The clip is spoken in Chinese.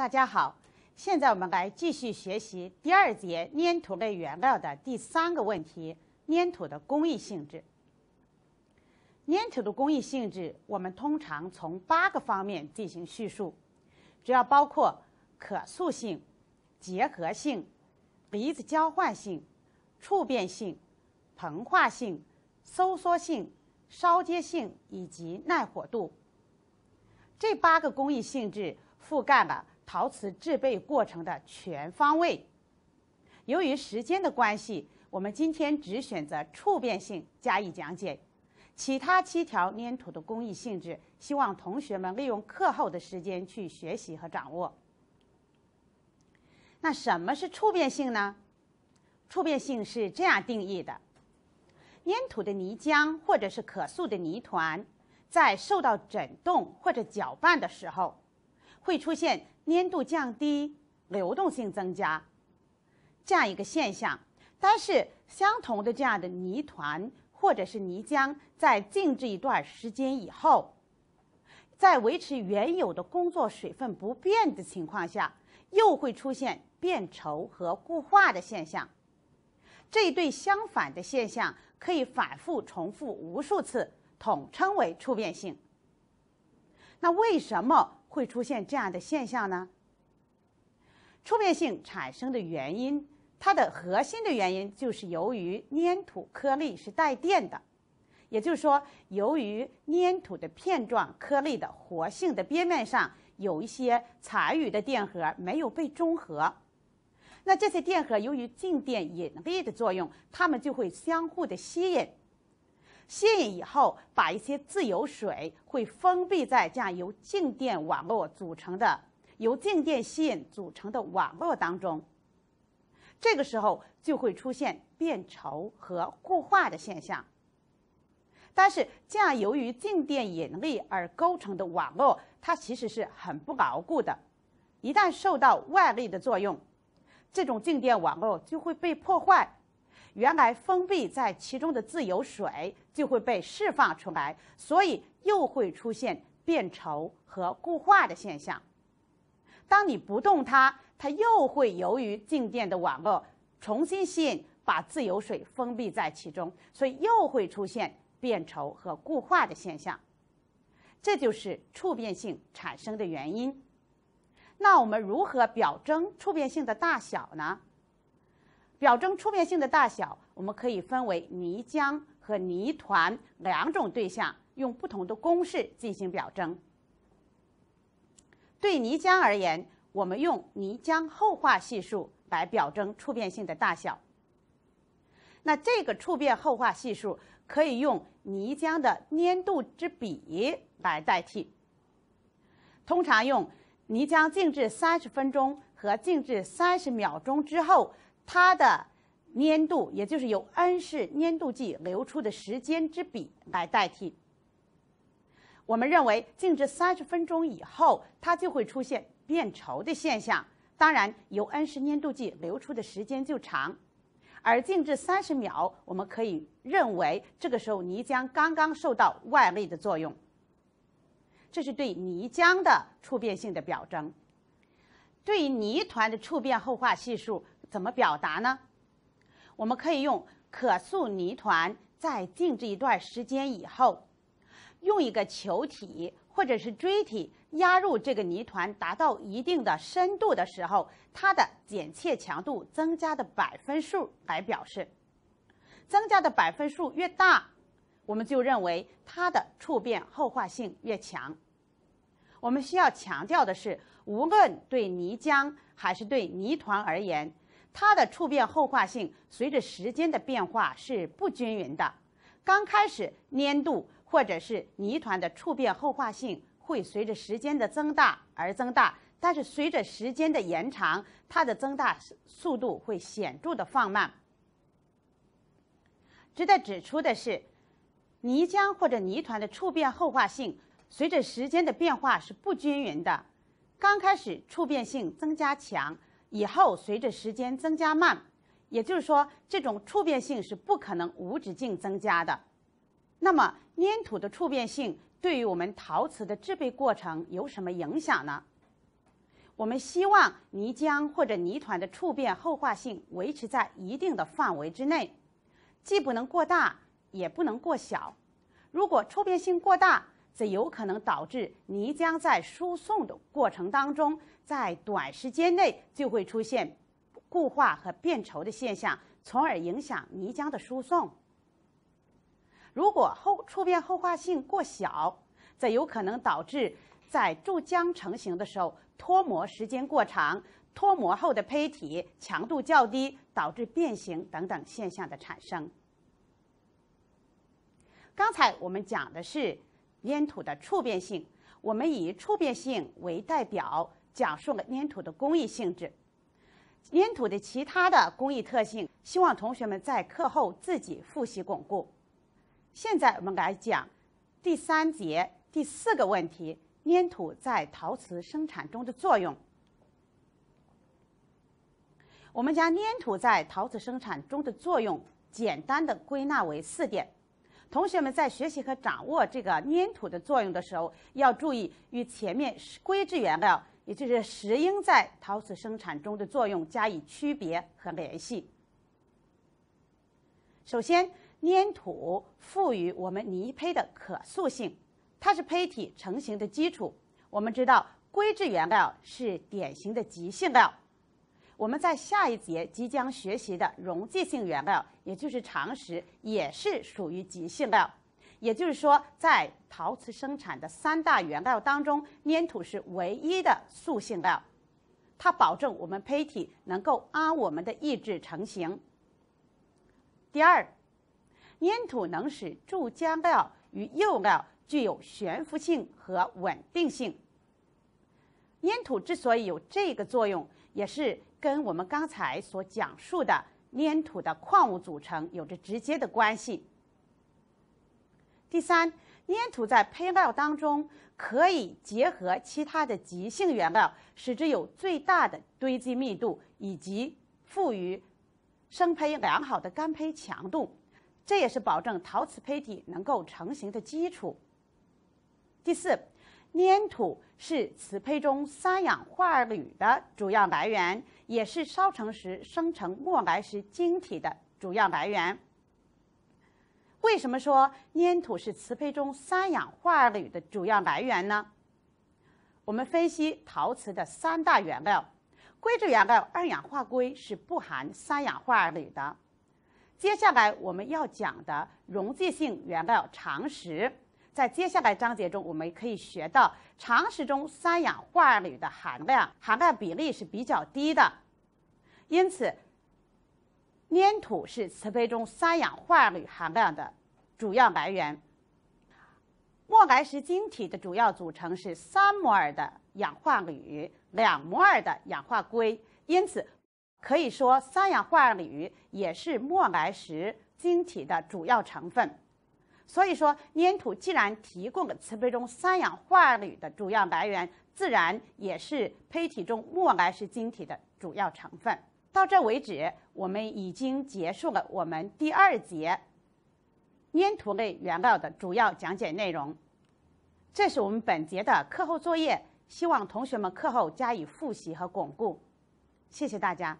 大家好，现在我们来继续学习第二节粘土类原料的第三个问题：粘土的工艺性质。粘土的工艺性质，我们通常从8个方面进行叙述，主要包括可塑性、结合性、离子交换性、触变性、膨化性、收缩性、烧结性以及耐火度。 这8个工艺性质覆盖了陶瓷制备过程的全方位。由于时间的关系，我们今天只选择触变性加以讲解，其他7条粘土的工艺性质，希望同学们利用课后的时间去学习和掌握。那什么是触变性呢？触变性是这样定义的：粘土的泥浆或者是可塑的泥团。 在受到震动或者搅拌的时候，会出现粘度降低、流动性增加这样一个现象。但是，相同的这样的泥团或者是泥浆，在静置一段时间以后，在维持原有的工作水分不变的情况下，又会出现变稠和固化的现象。这一对相反的现象可以反复重复无数次。 统称为触变性。那为什么会出现这样的现象呢？触变性产生的原因，它的核心的原因就是由于粘土颗粒是带电的，也就是说，由于粘土的片状颗粒的活性的边面上有一些残余的电荷没有被中和，那这些电荷由于静电引力的作用，它们就会相互的吸引。 吸引以后，把一些自由水会封闭在这样由静电网络组成的、由静电吸引组成的网络当中。这个时候就会出现变稠和固化的现象。但是，这样由于静电引力而构成的网络，它其实是很不牢固的。一旦受到外力的作用，这种静电网络就会被破坏。 原来封闭在其中的自由水就会被释放出来，所以又会出现变稠和固化的现象。当你不动它，它又会由于静电的网络重新吸引，把自由水封闭在其中，所以又会出现变稠和固化的现象。这就是触变性产生的原因。那我们如何表征触变性的大小呢？ 表征触变性的大小，我们可以分为泥浆和泥团2种对象，用不同的公式进行表征。对泥浆而言，我们用泥浆后化系数来表征触变性的大小。那这个触变后化系数可以用泥浆的粘度之比来代替，通常用泥浆静置30分钟和静置30秒钟之后。 它的粘度，也就是由 N 式粘度计流出的时间之比来代替。我们认为静置30分钟以后，它就会出现变稠的现象。当然，由 N 式粘度计流出的时间就长，而静置30秒，我们可以认为这个时候泥浆刚刚受到外力的作用。这是对泥浆的触变性的表征。对于泥团的触变后化系数。 怎么表达呢？我们可以用可塑泥团在静置一段时间以后，用一个球体或者是锥体压入这个泥团，达到一定的深度的时候，它的剪切强度增加的%来表示。增加的%越大，我们就认为它的触变后化性越强。我们需要强调的是，无论对泥浆还是对泥团而言。 它的触变后化性随着时间的变化是不均匀的。刚开始粘度或者是泥团的触变后化性会随着时间的增大而增大，但是随着时间的延长，它的增大速度会显著的放慢。值得指出的是，泥浆或者泥团的触变后化性随着时间的变化是不均匀的。刚开始触变性增加强。 以后随着时间增加慢，也就是说，这种触变性是不可能无止境增加的。那么，粘土的触变性对于我们陶瓷的制备过程有什么影响呢？我们希望泥浆或者泥团的触变后化性维持在一定的范围之内，既不能过大，也不能过小。如果触变性过大，则有可能导致泥浆在输送的过程当中，在短时间内就会出现固化和变稠的现象，从而影响泥浆的输送。如果触变后化性过小，则有可能导致在注浆成型的时候，脱模时间过长，脱模后的胚体强度较低，导致变形等等现象的产生。刚才我们讲的是粘土的触变性，我们以触变性为代表，讲述了粘土的工艺性质。粘土的其他的工艺特性，希望同学们在课后自己复习巩固。现在我们来讲第三节第四个问题。粘土在陶瓷生产中的作用。我们将粘土在陶瓷生产中的作用简单的归纳为4点。同学们在学习和掌握这个粘土的作用的时候，要注意与前面硅质原料，也就是石英在陶瓷生产中的作用加以区别和联系。首先，粘土赋予我们泥胚的可塑性。它是胚体成型的基础。我们知道硅质原料是典型的极性料。我们在下一节即将学习的溶剂性原料，也就是常石，也是属于极性料。也就是说，在陶瓷生产的3大原料当中，粘土是唯一的塑性料，它保证我们胚体能够按我们的意志成型。第二，粘土能使注浆料与釉料具有悬浮性和稳定性。粘土之所以有这个作用，也是跟我们刚才所讲述的粘土的矿物组成有着直接的关系。第三，粘土在胚料当中可以结合其他的极性原料，使之有最大的堆积密度以及赋予生胚良好的干胚强度，这也是保证陶瓷胚体能够成型的基础。第四，粘土是瓷胚中3氧化铝的主要来源，也是烧成时生成莫莱石晶体的主要来源。为什么说粘土是瓷胚中3氧化铝的主要来源呢？我们分析陶瓷的3大原料，硅质原料2氧化硅是不含3氧化铝的。接下来我们要讲的溶剂性原料常石，在接下来章节中，我们可以学到常石中3氧化铝的含量比例是比较低的，因此粘土是瓷胚中3氧化铝含量的主要来源。莫莱石晶体的主要组成是3摩尔的氧化铝，2摩尔的氧化硅，因此可以说3氧化铝也是莫莱石晶体的主要成分。所以说，粘土既然提供了瓷胚中3氧化铝的主要来源，自然也是胚体中莫莱石晶体的主要成分。到这为止，我们已经结束了我们第2节粘土类原料的主要讲解内容。这是我们本节的课后作业，希望同学们课后加以复习和巩固。谢谢大家。